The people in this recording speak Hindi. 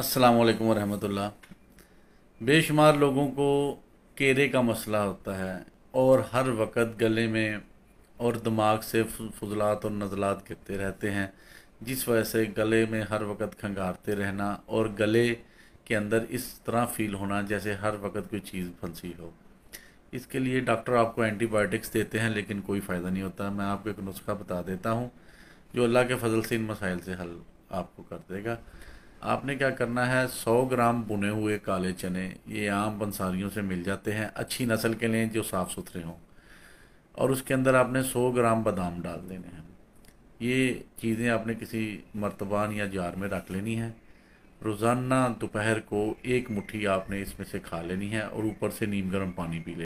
अस्सलामुअलैकुम वरहमतुल्लाह। बेशुमार लोगों को केरे का मसला होता है और हर वक्त गले में और दिमाग से फुजलात और नज़लात करते रहते हैं, जिस वजह से गले में हर वक्त खंगारते रहना और गले के अंदर इस तरह फ़ील होना जैसे हर वक्त कोई चीज़ फंसी हो। इसके लिए डॉक्टर आपको एंटीबायोटिक्स देते हैं लेकिन कोई फ़ायदा नहीं होता। मैं आपको एक नुस्खा बता देता हूँ जो अल्लाह के फजल से इन मसाइल से हल आपको कर देगा। आपने क्या करना है, 100 ग्राम बुने हुए काले चने, ये आम बंसारियों से मिल जाते हैं, अच्छी नस्ल के लें जो साफ़ सुथरे हों, और उसके अंदर आपने 100 ग्राम बादाम डाल देने हैं। ये चीज़ें आपने किसी मर्तबान या जार में रख लेनी है। रोज़ाना दोपहर को 1 मुट्ठी आपने इसमें से खा लेनी है और ऊपर से नीम गर्म पानी पी लेना।